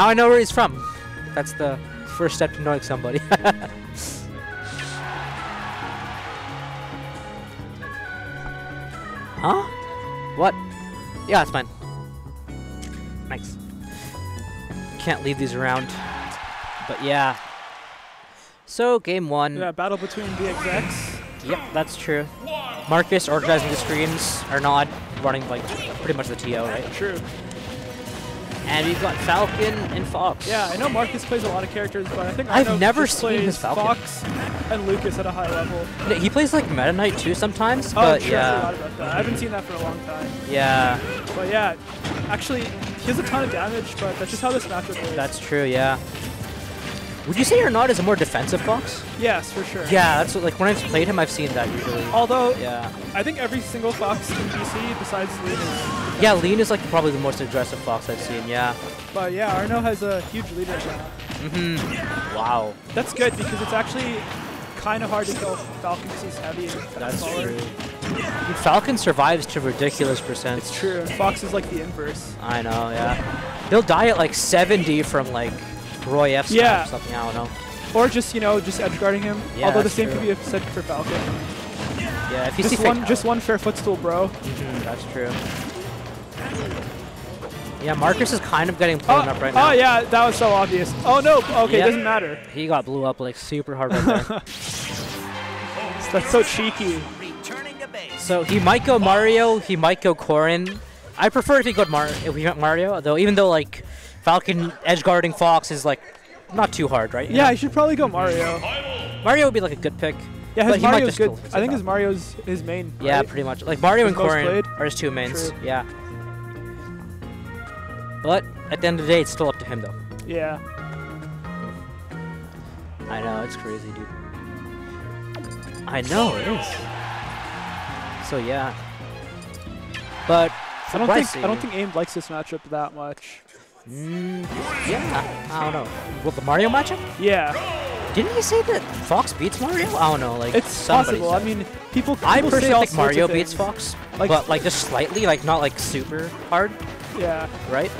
How I know where he's from. That's the first step to knowing somebody. Huh? What? Yeah, it's fine. Thanks. Can't leave these around. But yeah. So, game one. Yeah, battle between BXX. Yep, that's true. Marcus organizing the screens. Arnold running, like, pretty much the TO, right? True. And we've got Falcon and Fox. Yeah, I know Marcus plays a lot of characters, but I think I've never seen his Falcon. Fox and Lucas at a high level. No, he plays like Meta Knight too sometimes, but sure, yeah. I about that. I haven't seen that for a long time. Yeah. But yeah, actually, he has a ton of damage, but that's just how this matchup is. That's true, yeah. Would you say Arnaud is a more defensive Fox? Yes, for sure. Yeah, that's what, like when I've played him, I've seen that usually. Although, yeah, I think every single Fox in GC besides Lean is... Yeah, Lean is like probably the most aggressive Fox I've seen, yeah. But yeah, Arnaud has a huge leadership. Mm-hmm. Wow. That's good because it's actually kind of hard to kill Falcon because he's heavy. And that's true. Dude, Falcon survives to ridiculous percent. It's true. Fox is like the inverse. I know, yeah. They'll die at like 70 from like... Roy F yeah. or something, I don't know. Or just, you know, just edge guarding him. Yeah, although the same could be said for Falcon. Yeah, if you see one, just one fair footstool, bro. Mm-hmm, that's true. Yeah, Marcus is kind of getting blown up right now. Oh yeah, that was so obvious. Oh no, okay, yeah. It doesn't matter. He got blew up like super hard right there. That's so cheeky. So he might go Mario, he might go Corrin. I prefer if he went Mario, though, even though like Falcon edge guarding Fox is like not too hard, right? Yeah, I should probably go Mario. Mario would be like a good pick. Yeah, his Mario's good. I think his Mario's his main. Yeah, right? Pretty much. Like Mario and Corrin are his two mains. True. Yeah. But at the end of the day, it's still up to him though. Yeah. I know, it's crazy, dude. I know it is. So yeah. But I don't think Ames likes this matchup that much. Mm, yeah, I don't know. What, the Mario matchup? Yeah. Didn't he say that Fox beats Mario? I don't know. Like it's possible. Said. I mean, people personally think Mario beats Fox, like, but like just slightly, like not like super hard. Yeah. Right?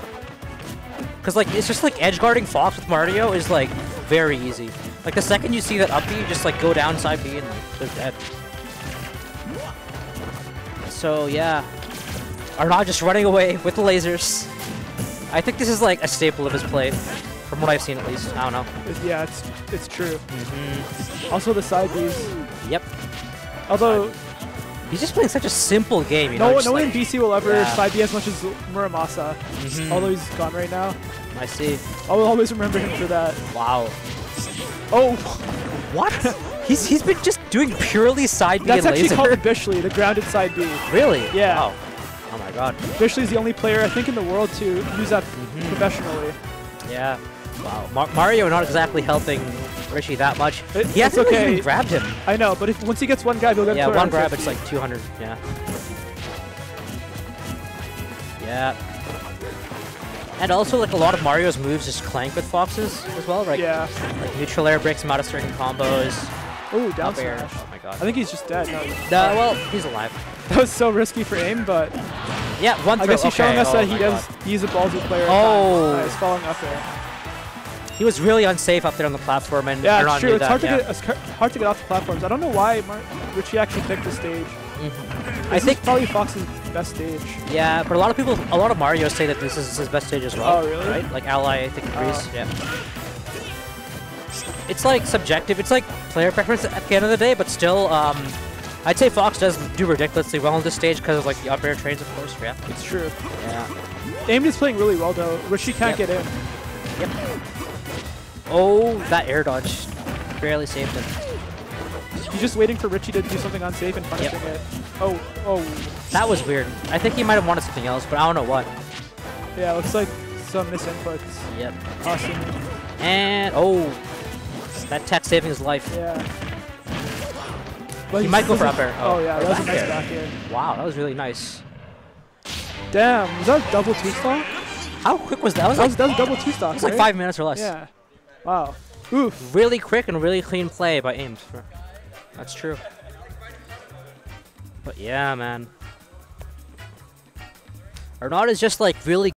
Because like it's just like edge guarding Fox with Mario is like very easy. Like the second you see that up B, you just like go down side B and like, they're dead. So yeah, Arnaud just running away with the lasers. I think this is like a staple of his play, from what I've seen at least. I don't know. Yeah, it's true. Mm-hmm. Also the side Bs. Yep. Although he's just playing such a simple game. You know, no one in BC will ever side B as much as Muramasa. Mm-hmm. Although he's gone right now. I see. I will always remember him for that. Wow. Oh. What? he's been just doing purely side B. That's and actually called Bishly, the grounded side B. Really? Yeah. Wow. Oh my god. Bishly's the only player, I think, in the world to use that professionally. Yeah. Wow. Mario not exactly helping Richy that much. He hasn't even grabbed him. I know, but if, once he gets one grab, he'll get yeah, one grab, it's like 200. Yeah. Yeah. And also, like, a lot of Mario's moves just clank with Fox's as well, right? Yeah. Like, neutral air breaks him out of certain combos. Ooh, down smash. Oh my god. I think he's just dead. No, well, he's alive. That was so risky for Ames, but yeah, one throw. I guess he's showing us that he does. He's a ballsy player. Oh, he's falling up there. He was really unsafe up there on the platform, and yeah, it's true. It's hard to get off the platforms. I don't know why Richy actually picked the stage. Mm-hmm. I think probably Fox's best stage. Yeah, but a lot of Mario say that this is his best stage as well. Oh, really? Right? Like Ally, I think agrees. Yeah. It's like subjective. It's like player preference at the end of the day, but still. I'd say Fox does do ridiculously well on this stage because of like the up air trades, of course. Yeah, it's true. Yeah, Ames is playing really well though. Richy can't get in. Yep. Oh, that air dodge barely saved him. He's just waiting for Richy to do something unsafe and punishing it. Oh. That was weird. I think he might have wanted something else, but I don't know what. Yeah, looks like some misinputs. Yep. Awesome. And that tech saving his life. Yeah. He might go for up air. Oh yeah, that was a nice back air. Wow, that was really nice. Damn, was that a double two-stock? How quick was that? That was double two-stock, It was like 5 minutes or less. Yeah. Wow. Oof. Really quick and really clean play by Ames. That's true. But yeah, man. Arnaud is just like really